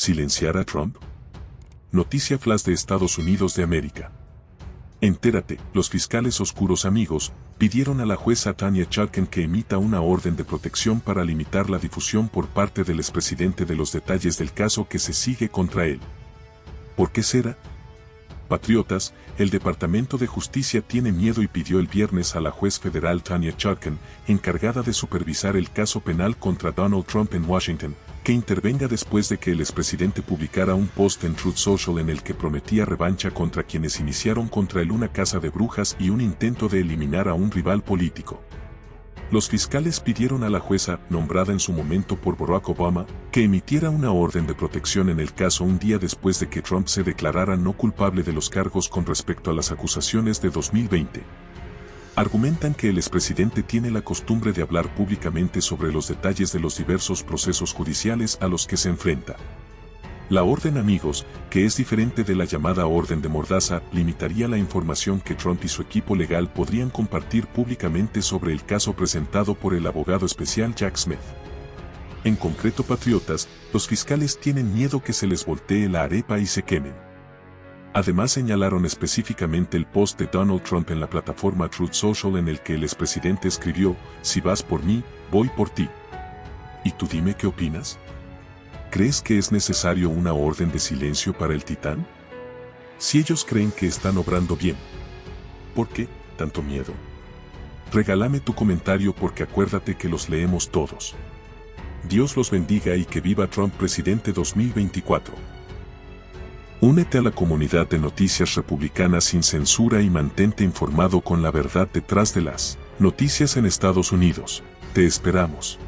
¿Silenciar a Trump? Noticia flash de Estados Unidos de América. Entérate, los fiscales oscuros amigos pidieron a la jueza Tanya Chutkan que emita una orden de protección para limitar la difusión por parte del expresidente de los detalles del caso que se sigue contra él. ¿Por qué será? Patriotas, el Departamento de Justicia tiene miedo y pidió el viernes a la juez federal Tanya Chutkan, encargada de supervisar el caso penal contra Donald Trump en Washington, que intervenga después de que el expresidente publicara un post en Truth Social en el que prometía revancha contra quienes iniciaron contra él una caza de brujas y un intento de eliminar a un rival político. Los fiscales pidieron a la jueza, nombrada en su momento por Barack Obama, que emitiera una orden de protección en el caso un día después de que Trump se declarara no culpable de los cargos con respecto a las acusaciones de 2020. Argumentan que el expresidente tiene la costumbre de hablar públicamente sobre los detalles de los diversos procesos judiciales a los que se enfrenta. La orden, amigos, que es diferente de la llamada orden de Mordaza, limitaría la información que Trump y su equipo legal podrían compartir públicamente sobre el caso presentado por el abogado especial Jack Smith. En concreto, patriotas, los fiscales tienen miedo que se les voltee la arepa y se quemen. Además, señalaron específicamente el post de Donald Trump en la plataforma Truth Social en el que el expresidente escribió, "Si vas por mí, voy por ti. ¿Y tú dime qué opinas? ¿Crees que es necesario una orden de silencio para el titán? Si ellos creen que están obrando bien, ¿por qué tanto miedo? Regálame tu comentario porque acuérdate que los leemos todos. Dios los bendiga y que viva Trump presidente 2024. Únete a la comunidad de noticias republicanas sin censura y mantente informado con la verdad detrás de las noticias en Estados Unidos. Te esperamos.